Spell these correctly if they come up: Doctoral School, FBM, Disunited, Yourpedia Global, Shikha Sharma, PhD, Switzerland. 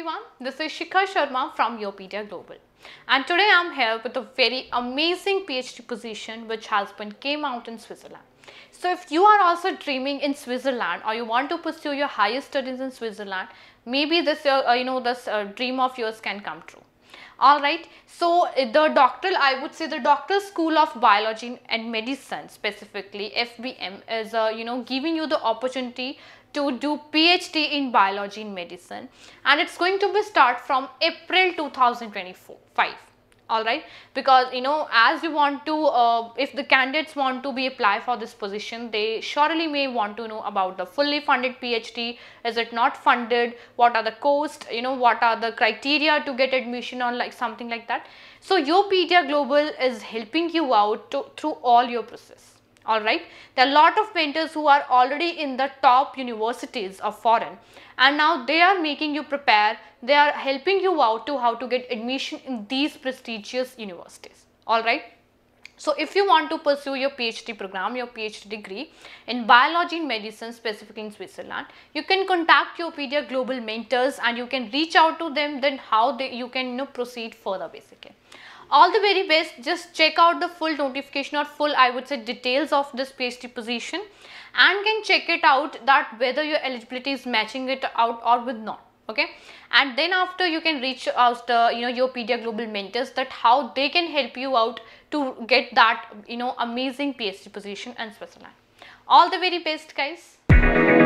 everyone, this is Shikha Sharma from Yourpedia Global, and today I am here with a very amazing PhD position which has been came out in Switzerland. So if you are also dreaming in Switzerland or you want to pursue your higher studies in Switzerland, maybe this dream of yours can come true. Alright, so the doctoral school of biology and medicine, specifically FBM, is giving you the opportunity to do PhD in biology and medicine, and it's going to be start from April 2025. Alright, because as you want to, if the candidates want to apply for this position, they surely may want to know about the fully funded PhD. Is it not funded? What are the costs? What are the criteria to get admission on something like that? So Yourpedia Global is helping you out through all your process. Alright, there are a lot of mentors who are already in the top universities of foreign, and now they are making you prepare, they are helping you out to how to get admission in these prestigious universities. Alright, so if you want to pursue your PhD program, your PhD degree in biology and medicine, specifically in Switzerland, you can contact Yourpedia Global mentors and you can reach out to them, then how you can proceed further basically. All the very best. Just check out the full notification or full details of this PhD position, and can check it out that whether your eligibility is matching it out or with not. Okay, and then after you can reach out the Yourpedia Global mentors that how they can help you out to get that amazing PhD position in Switzerland. All the very best, guys.